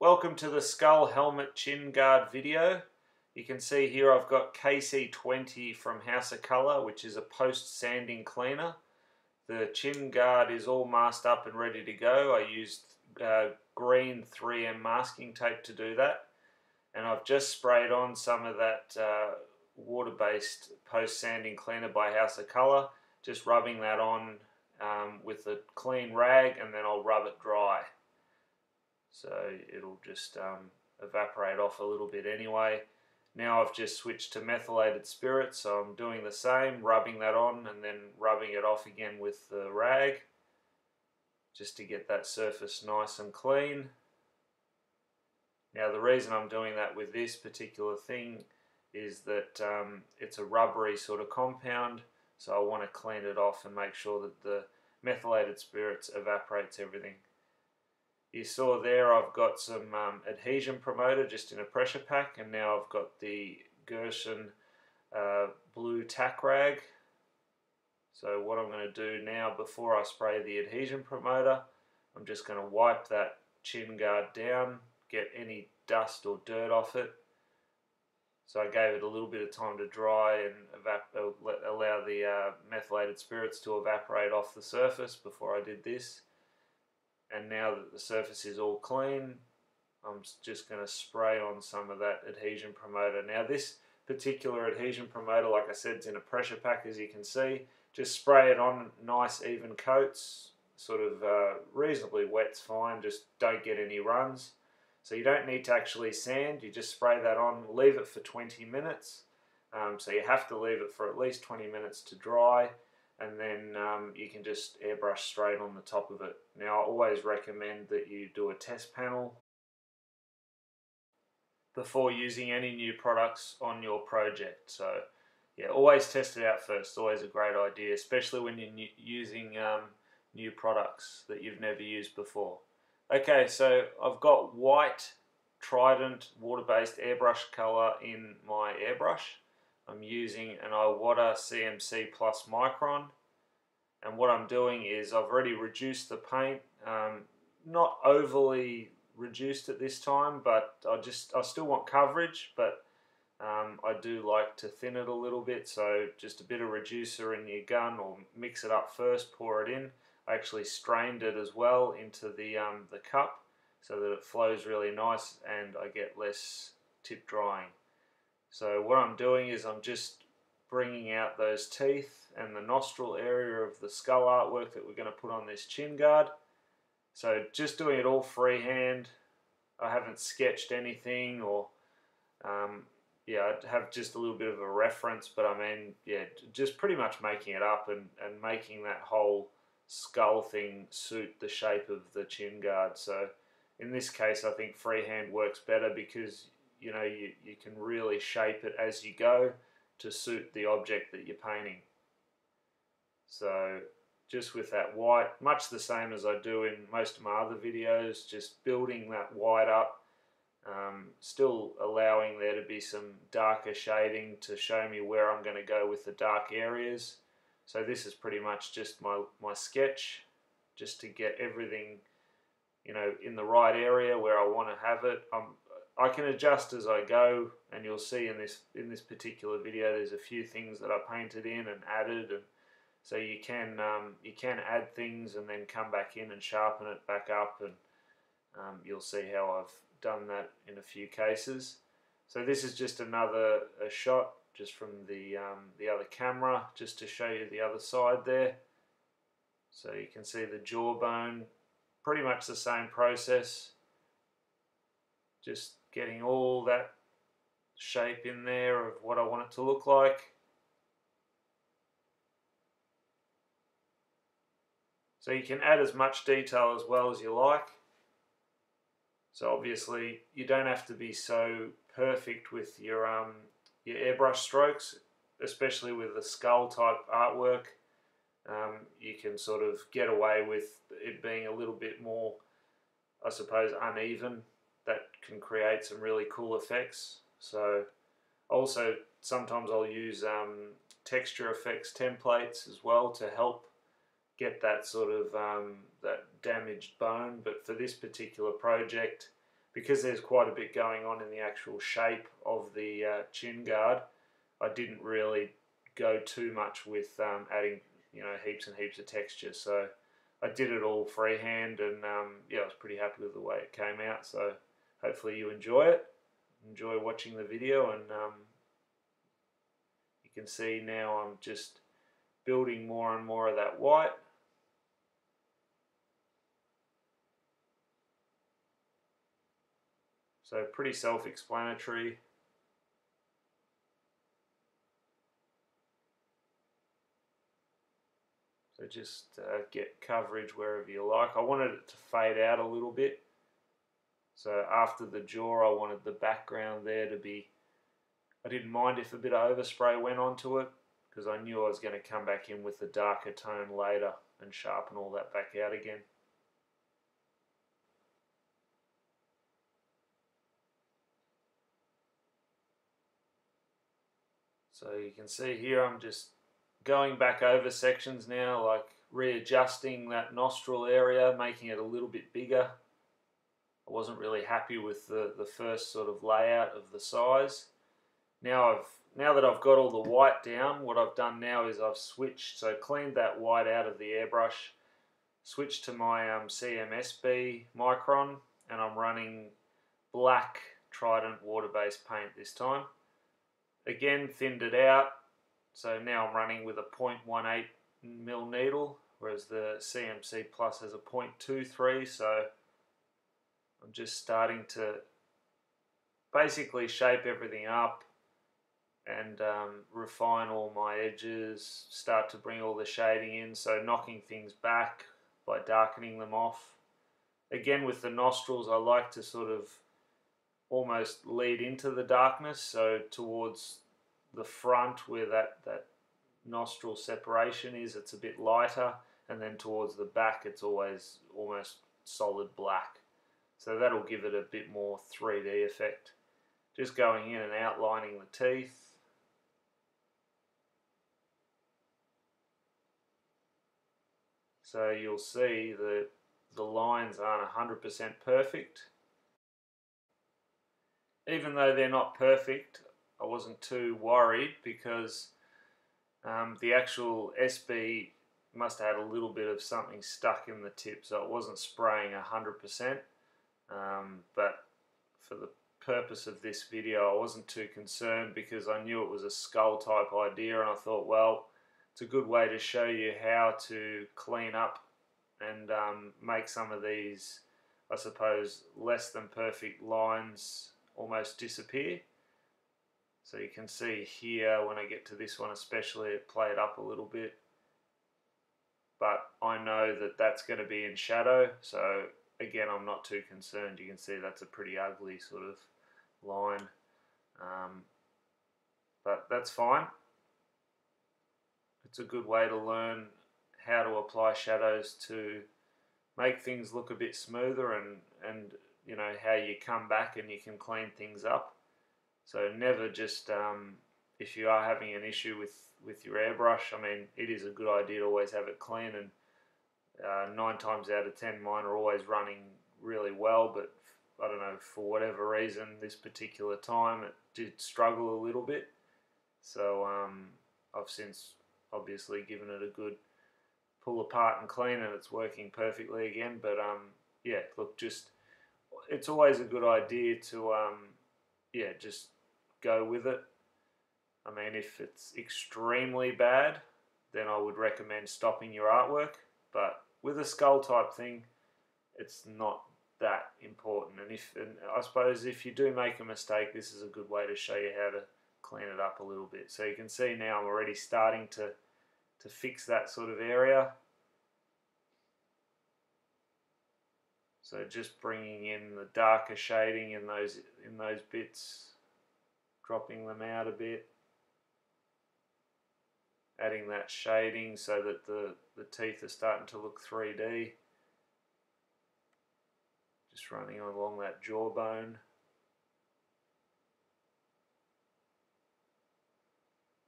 Welcome to the skull helmet chin guard video. You can see here I've got KC20 from House of Color, which is a post sanding cleaner. The chin guard is all masked up and ready to go. I used green 3M masking tape to do that, and I've just sprayed on some of that water-based post sanding cleaner by House of Color, just rubbing that on with a clean rag, and then I'll rub it dry. So it'll just evaporate off a little bit anyway. Now I've just switched to methylated spirit, so I'm doing the same, rubbing that on and then rubbing it off again with the rag, just to get that surface nice and clean. Now the reason I'm doing that with this particular thing is that it's a rubbery sort of compound, so I want to clean it off and make sure that the methylated spirits evaporates everything. You saw there I've got some adhesion promoter just in a pressure pack, and now I've got the Gerson Blue Tack Rag. So what I'm going to do now, before I spray the adhesion promoter, I'm just going to wipe that chin guard down, get any dust or dirt off it. So I gave it a little bit of time to dry and allow the methylated spirits to evaporate off the surface before I did this. And now that the surface is all clean, I'm just going to spray on some of that adhesion promoter. Now this particular adhesion promoter, like I said, is in a pressure pack, as you can see. Just spray it on nice even coats, sort of reasonably wet's fine, just don't get any runs. So you don't need to actually sand, you just spray that on, leave it for 20 minutes. So you have to leave it for at least 20 minutes to dry. And then you can just airbrush straight on the top of it. Now I always recommend that you do a test panel before using any new products on your project. So yeah, always test it out first. It's always a great idea, especially when you're using new products that you've never used before. Okay, so I've got white Trident water-based airbrush color in my airbrush. I'm using an Iwata CM-C Plus Micron, and what I'm doing is I've already reduced the paint, not overly reduced at this time, but I still want coverage, but I do like to thin it a little bit, so just a bit of reducer in your gun or mix it up first, pour it in. I actually strained it as well into the cup so that it flows really nice and I get less tip drying. So what I'm doing is I'm just bringing out those teeth and the nostril area of the skull artwork that we're going to put on this chin guard. So just doing it all freehand. I haven't sketched anything, or yeah, I have just a little bit of a reference, but I mean, yeah, just pretty much making it up and making that whole skull thing suit the shape of the chin guard. So in this case, I think freehand works better because you know, you can really shape it as you go to suit the object that you're painting. So just with that white, much the same as I do in most of my other videos, just building that white up, still allowing there to be some darker shading to show me where I'm going to go with the dark areas. So this is pretty much just my sketch, just to get everything, you know, in the right area where I want to have it. I can adjust as I go, and you'll see in this particular video there's a few things that I painted in and added, and so you can add things and then come back in and sharpen it back up, and you'll see how I've done that in a few cases. So this is just a shot just from the other camera, just to show you the other side there. So you can see the jawbone, pretty much the same process, just getting all that shape in there of what I want it to look like. So you can add as much detail as well as you like. So obviously you don't have to be so perfect with your airbrush strokes, especially with the skull type artwork. You can sort of get away with it being a little bit more, I suppose, uneven. That can create some really cool effects. So also sometimes I'll use texture effects templates as well to help get that sort of that damaged bone. But for this particular project, because there's quite a bit going on in the actual shape of the chin guard, I didn't really go too much with adding, you know, heaps and heaps of texture. So I did it all freehand, and yeah, I was pretty happy with the way it came out. So hopefully you enjoy it, enjoy watching the video, and you can see now I'm just building more and more of that white. So pretty self-explanatory. So just get coverage wherever you like. I wanted it to fade out a little bit. So after the jaw, I wanted the background there to be, I didn't mind if a bit of overspray went onto it, because I knew I was going to come back in with the darker tone later and sharpen all that back out again. So you can see here I'm just going back over sections now, like readjusting that nostril area, making it a little bit bigger. I wasn't really happy with the first sort of layout of the size. Now that I've got all the white down, what I've done now is I've switched, so cleaned that white out of the airbrush, switched to my CM-SB Micron, and I'm running black Trident water-based paint this time. Again, thinned it out, so now I'm running with a 0.18 mil needle, whereas the CM-C Plus has a 0.23, so I'm just starting to basically shape everything up and refine all my edges, start to bring all the shading in, so knocking things back by darkening them off. Again, with the nostrils, I like to sort of almost lead into the darkness, so towards the front where that nostril separation is, it's a bit lighter, and then towards the back it's always almost solid black. So that'll give it a bit more 3D effect. Just going in and outlining the teeth. So you'll see that the lines aren't 100% perfect. Even though they're not perfect, I wasn't too worried, because the actual SB must have had a little bit of something stuck in the tip, so it wasn't spraying 100%. But for the purpose of this video, I wasn't too concerned, because I knew it was a skull type idea, and I thought, well, it's a good way to show you how to clean up and make some of these, I suppose, less than perfect lines almost disappear. So you can see here, when I get to this one especially, it played up a little bit, but I know that that's going to be in shadow, so again, I'm not too concerned. You can see that's a pretty ugly sort of line, but that's fine. It's a good way to learn how to apply shadows to make things look a bit smoother, and you know how you come back and you can clean things up. So never just if you are having an issue with your airbrush, I mean, it is a good idea to always have it clean, and 9 times out of 10 mine are always running really well, but I don't know, for whatever reason this particular time it did struggle a little bit. So I've since obviously given it a good pull apart and clean, and it's working perfectly again. But yeah, look, just it's always a good idea to yeah, just go with it. I mean, if it's extremely bad, then I would recommend stopping your artwork, but with a skull type thing, it's not that important. And I suppose if you do make a mistake, this is a good way to show you how to clean it up a little bit. So you can see now I'm already starting to fix that sort of area. So just bringing in the darker shading in those bits, dropping them out a bit, adding that shading so that the teeth are starting to look 3D. Just running along that jawbone.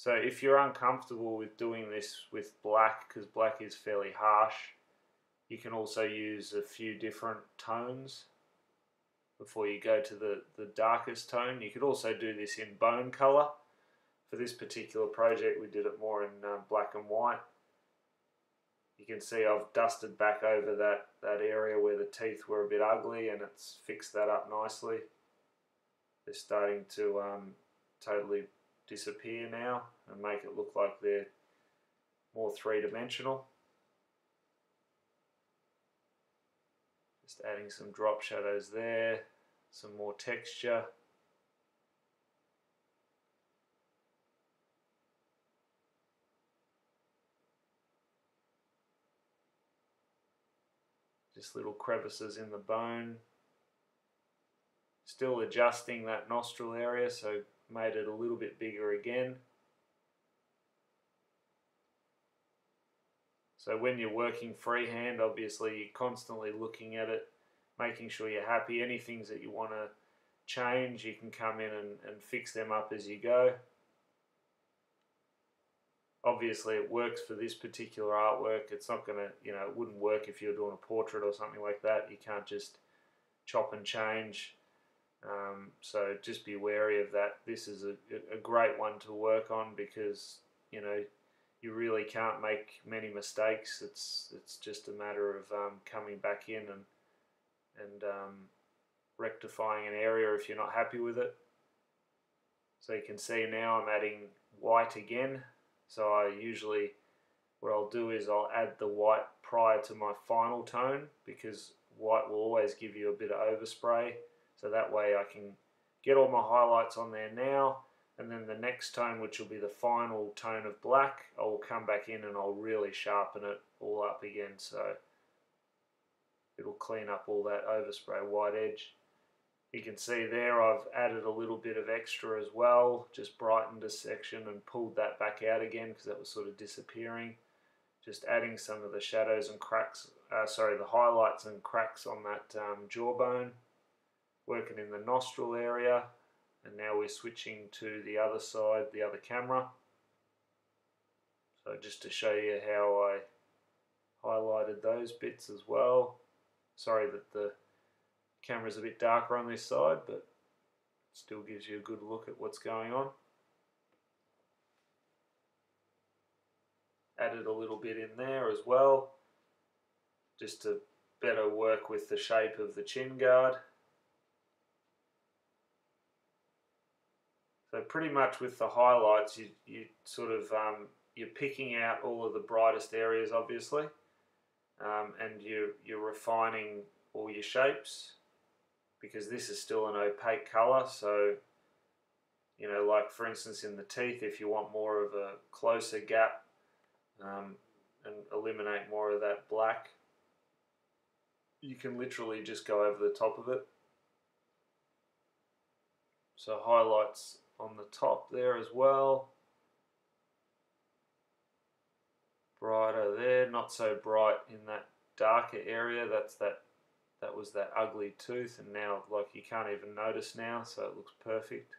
So if you're uncomfortable with doing this with black, because black is fairly harsh, you can also use a few different tones before you go to the darkest tone. You could also do this in bone color. For this particular project we did it more in black and white. You can see I've dusted back over that area where the teeth were a bit ugly, and it's fixed that up nicely. They're starting to totally disappear now and make it look like they're more three-dimensional. Just adding some drop shadows there, some more texture. Just little crevices in the bone. Still adjusting that nostril area, so made it a little bit bigger again. So when you're working freehand, obviously you're constantly looking at it, making sure you're happy. Any things that you want to change, you can come in and fix them up as you go. Obviously it works for this particular artwork. It's not gonna, you know, it wouldn't work if you're doing a portrait or something like that. You can't just chop and change, so just be wary of that. This is a great one to work on because, you know, you really can't make many mistakes. It's just a matter of coming back in and rectifying an area if you're not happy with it. So you can see now I'm adding white again. So I usually, what I'll do is I'll add the white prior to my final tone, because white will always give you a bit of overspray. So that way I can get all my highlights on there now, and then the next tone, which will be the final tone of black, I'll come back in and I'll really sharpen it all up again, so it'll clean up all that overspray white edge. You can see there I've added a little bit of extra as well, just brightened a section and pulled that back out again because that was sort of disappearing. Just adding some of the shadows and cracks, the highlights and cracks on that jawbone, working in the nostril area, and now we're switching to the other side, the other camera. So just to show you how I highlighted those bits as well. Sorry that the camera's a bit darker on this side, but it still gives you a good look at what's going on. Added a little bit in there as well, just to better work with the shape of the chin guard. So pretty much with the highlights, you sort of you're picking out all of the brightest areas, obviously, and you're refining all your shapes, because this is still an opaque color. So, you know, like for instance in the teeth, if you want more of a closer gap and eliminate more of that black, you can literally just go over the top of it. So highlights on the top there as well, brighter there, not so bright in that darker area. That's that was that ugly tooth, and now like you can't even notice now, so it looks perfect.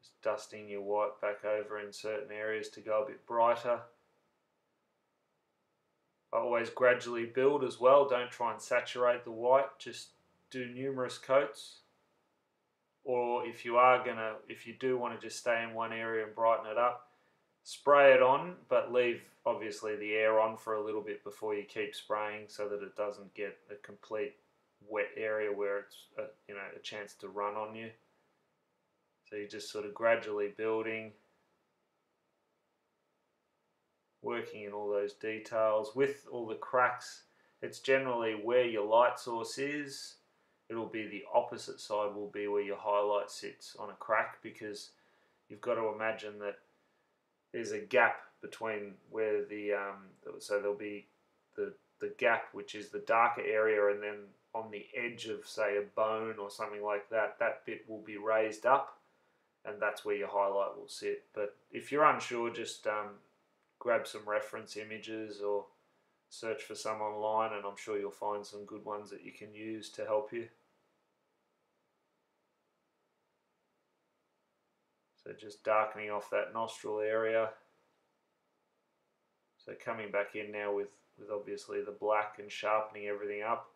Just dusting your white back over in certain areas to go a bit brighter. I always gradually build as well. Don't try and saturate the white, just do numerous coats. Or if you are gonna, if you do want to just stay in one area and brighten it up, spray it on, but leave obviously the air on for a little bit before you keep spraying, so that it doesn't get a complete wet area where it's you know, a chance to run on you. So you're just sort of gradually building, working in all those details. With all the cracks, it's generally where your light source is, it'll be the opposite side will be where your highlight sits on a crack, because you've got to imagine that there's a gap between where the so there'll be the gap, which is the darker area, and then on the edge of say a bone or something like that, that bit will be raised up, and that's where your highlight will sit. But if you're unsure, just grab some reference images or search for some online, and I'm sure you'll find some good ones that you can use to help you. So just darkening off that nostril area. So coming back in now with obviously the black and sharpening everything up,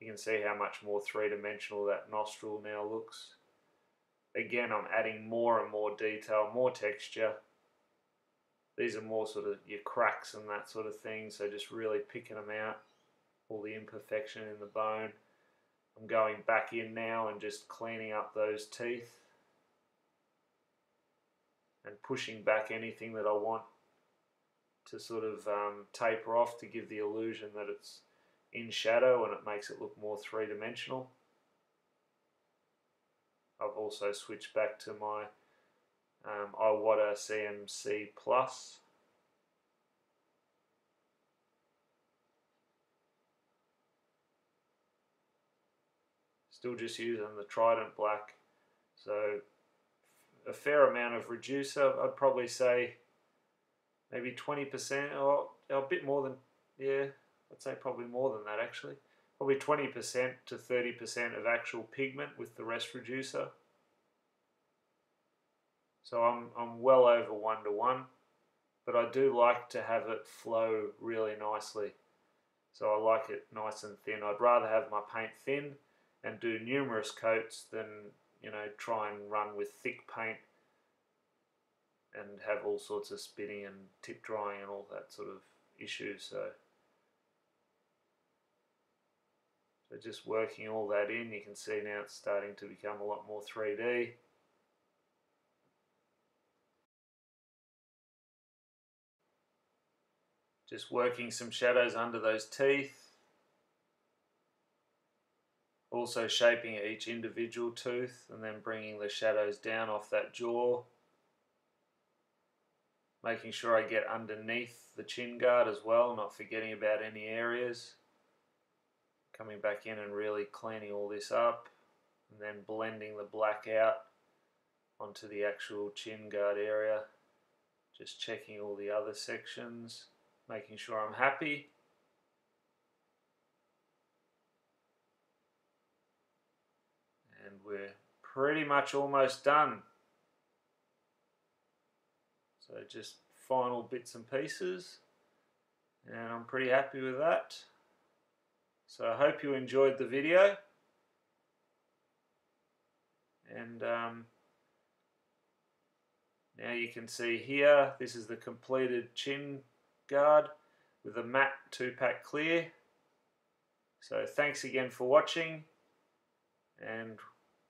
you can see how much more three-dimensional that nostril now looks. Again, I'm adding more and more detail, more texture. These are more sort of your cracks and that sort of thing, so just really picking them out, all the imperfection in the bone. I'm going back in now and just cleaning up those teeth and pushing back anything that I want to sort of taper off to give the illusion that it's in shadow and it makes it look more three-dimensional. I've also switched back to my Iwata CM-C Plus. Still just using the Trident black, so a fair amount of reducer. I'd probably say maybe 20% or a bit more than, yeah, I'd say probably more than that actually. Probably 20% to 30% of actual pigment with the rest reducer. So I'm well over 1:1, but I do like to have it flow really nicely. So I like it nice and thin. I'd rather have my paint thin and do numerous coats than, you know, try and run with thick paint and have all sorts of spitting and tip drying and all that sort of issue. So just working all that in, you can see now it's starting to become a lot more 3D. Just working some shadows under those teeth. Also shaping each individual tooth and then bringing the shadows down off that jaw. Making sure I get underneath the chin guard as well, not forgetting about any areas. Coming back in and really cleaning all this up and then blending the black out onto the actual chin guard area. Just checking all the other sections. Making sure I'm happy. And we're pretty much almost done. So just final bits and pieces. And I'm pretty happy with that. So I hope you enjoyed the video. And now you can see here, this is the completed chin guard with a matte 2-pack clear. So thanks again for watching, and